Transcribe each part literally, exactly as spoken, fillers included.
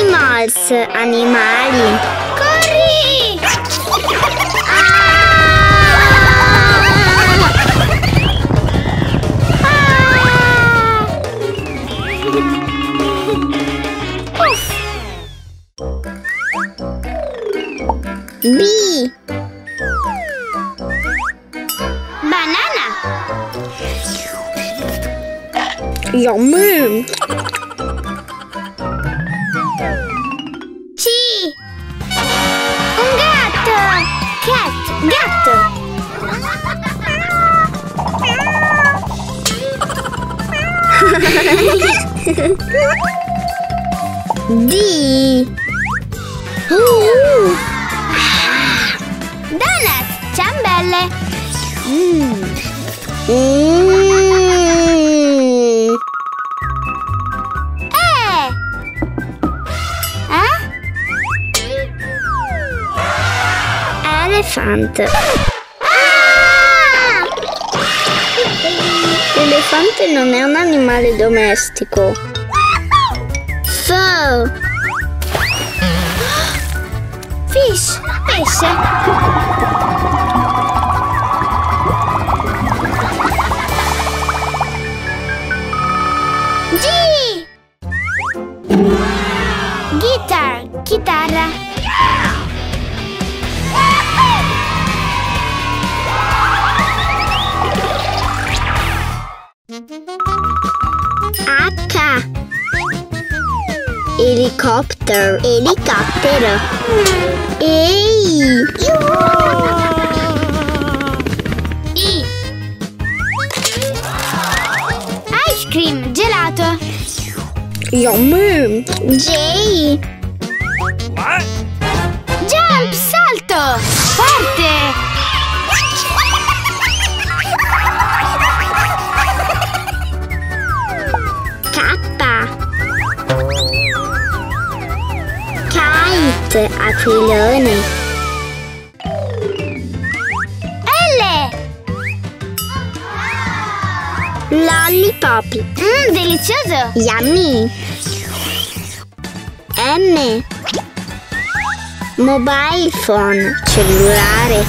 Animals, animali. Corri! Ah! Ah! Uff. B. Banana. Yummy. Gatto! D! Uh. Donut! Ciambelle! Mm. Mm. E! Eh? Elefante. Ah! L'elefante non è un animale domestico. F. Fish, pesce. G. Guitar, chitarra. Helicopter, elicottero. Ehi! I. Ice cream, gelato. Yummy! J. Jump, salto! Forte! Aquilone. L. Lollipop. Mmm, delizioso. Yummy. M. Mobile phone, cellulare.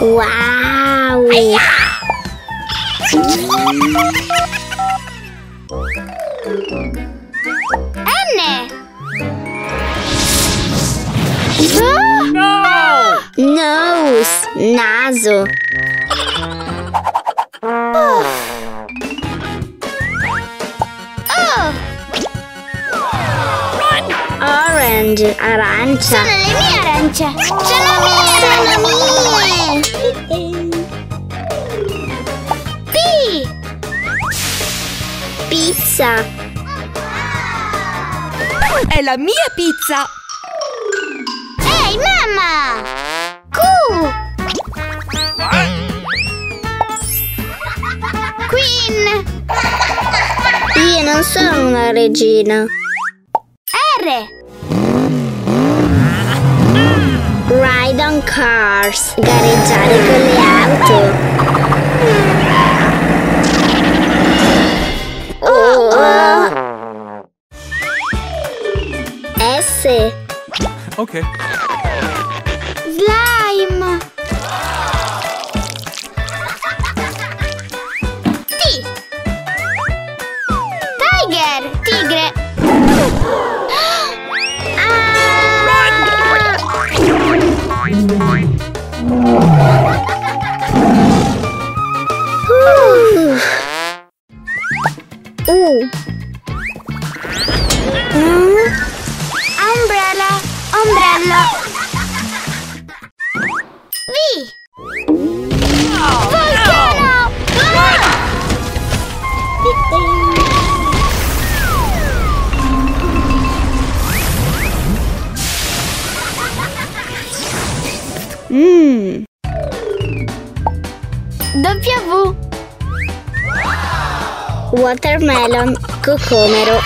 Wow. N. No! No! Nose, naso. Oh. Oh. Orange, arancia. Sono le mie arance. Sono mie! Sono mie! P. Pizza. È la mia pizza. Mamma! Q! Queen! Io non sono una regina. R! Ride on cars. Gareggiare con le auto. Oh, oh. S! Ok. Slime. T. Tiger, tigre. Ah. Uh. Uh. Mm. Umbrella, ombrello. Mmm. W. Watermelon, cocomero.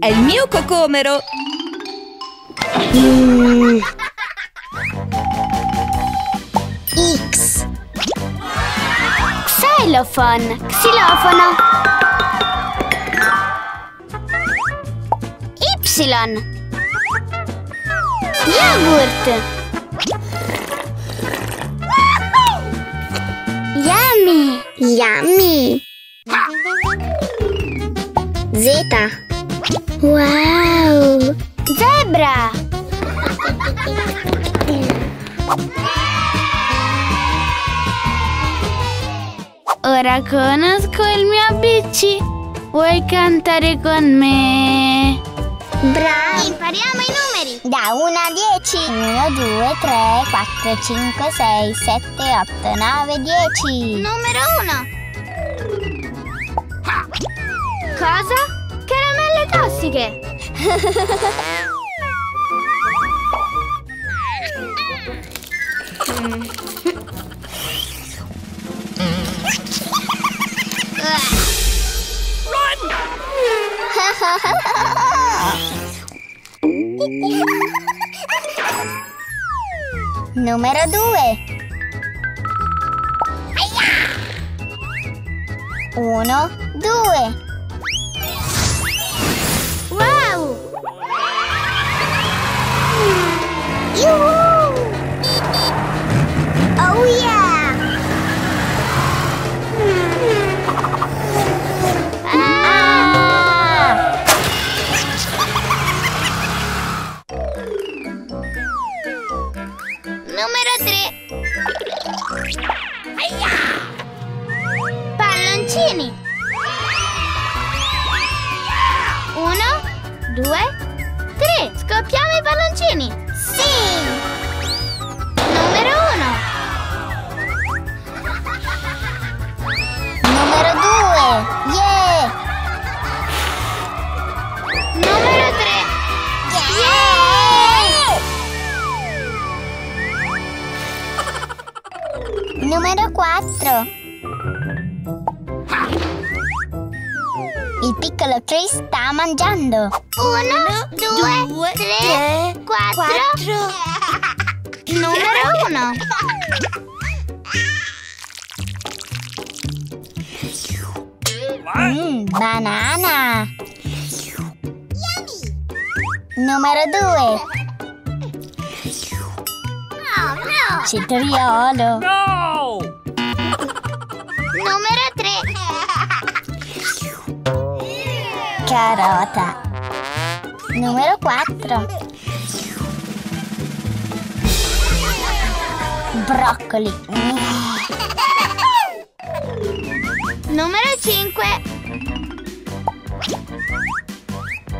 È il mio cocomero. Mm. X. Xylophone, xilofono. Y. Yogurt. Yummy. Yummy. Z. Wow. Zebra. Ora conosco il mio A B C. Vuoi cantare con me? Bravo! Impariamo i numeri! Da uno a dieci! uno, due, tre, quattro, cinque, sei, sette, otto, nove, dieci! Numero uno! Cosa? Caramelle tossiche! Numero due. Uno, due. Wow! Yuhu! Oh yeah! Palloncini. Uno, due, tre. Scoppiamo i palloncini. Sì. Numero uno. Numero due. Yeah. Numero tre. Yeah. Yeah. Numero quattro. Il piccolo Chris sta mangiando. Uno, due, due tre, tre, quattro. quattro. Numero uno. Mm, banana. Yummy. Numero due. Oh, no. Cetriolo. No. Numero carota. Numero quattro. Broccoli. Numero cinque.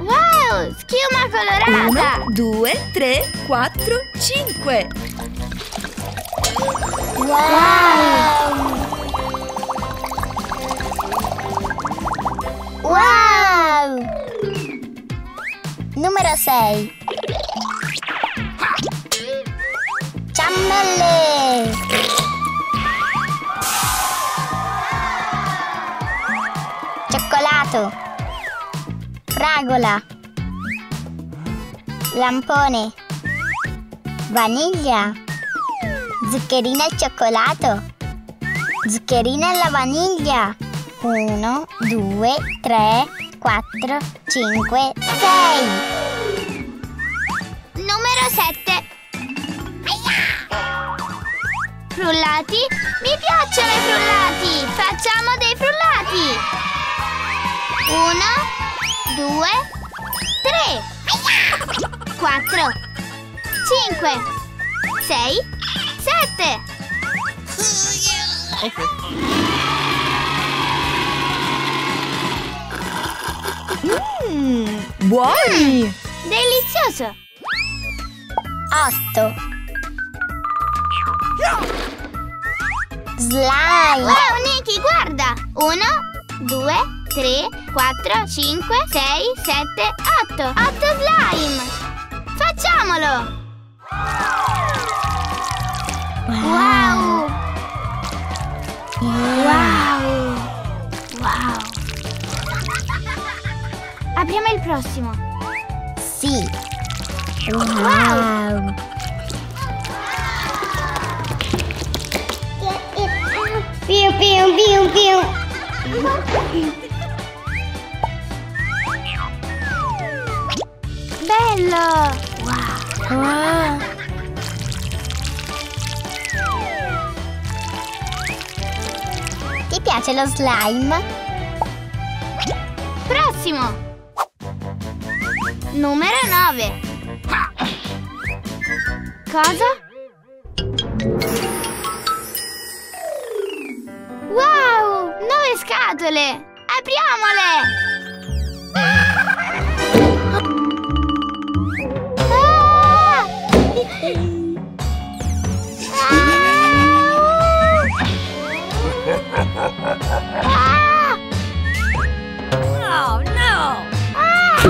Wow, schiuma colorata. Uno, due, tre, quattro, cinque. Wow, wow. Wow! Numero sei. Ciambelle. Cioccolato. Fragola. Lampone. Vaniglia. Zuccherina al cioccolato. Zuccherina alla vaniglia. Uno, due, tre, quattro, cinque, sei. Numero sette. Frullati? Mi piacciono i frullati! Facciamo dei frullati! uno, due, tre, quattro, cinque, sei, sette. Mmm, buoni! Mm, delizioso! Otto. Slime! Wow, Nicky, guarda! uno, due, tre, quattro, cinque, sei, sette, otto! Otto slime! Facciamolo! Wow! Wow! Wow! Apriamo il prossimo. Sì. Wow. Wow. Piu piu piu piu. bello! Wow! Wow. Ti piace lo slime? Prossimo! Numero nove! Cosa? Wow! Nove scatole! Apriamole! Ah! Ah! Oh no! Ah!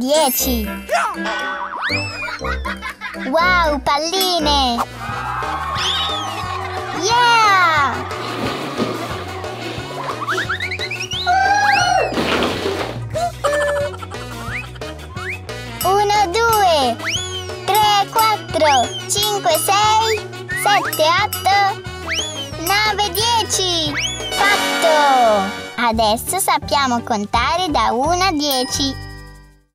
dieci. Wow, palline! Yeah! uno, due, tre, quattro, cinque, sei, sette, otto, nove, dieci! Fatto! Adesso sappiamo contare da uno a dieci.